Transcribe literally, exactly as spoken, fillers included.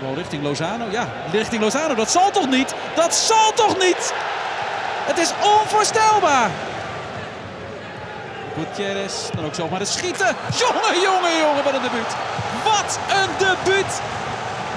Bal richting Lozano. Ja, richting Lozano. Dat zal toch niet? Dat zal toch niet? Het is onvoorstelbaar. Gutiérrez, dan ook zomaar het schieten. Jongen, jongen, jongen, wat een debuut. Wat een debuut.